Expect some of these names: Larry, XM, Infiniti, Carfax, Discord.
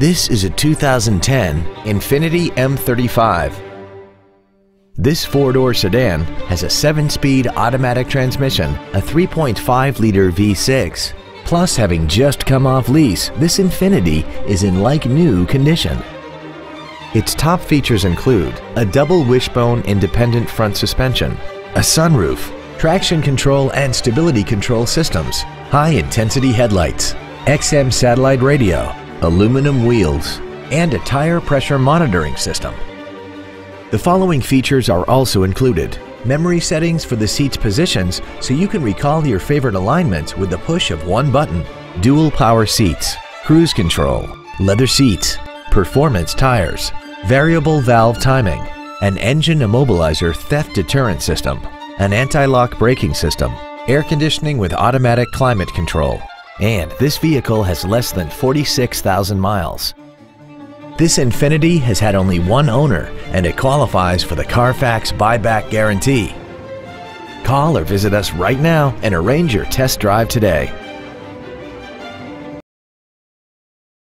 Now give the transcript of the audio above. This is a 2010 Infiniti M35. This four-door sedan has a 7-speed automatic transmission, a 3.5-liter V6. Plus, having just come off lease, this Infiniti is in like-new condition. Its top features include a double wishbone independent front suspension, a sunroof, traction control and stability control systems, high-intensity headlights, XM satellite radio, aluminum wheels, and a tire pressure monitoring system. The following features are also included: memory settings for the seat's positions so you can recall your favorite alignments with the push of one button, dual power seats, cruise control, leather seats, performance tires, variable valve timing, an engine immobilizer theft deterrent system, an anti-lock braking system, air conditioning with automatic climate control, and this vehicle has less than 46,000 miles. This Infiniti has had only one owner and it qualifies for the Carfax buyback guarantee. Call or visit us right now and arrange your test drive today.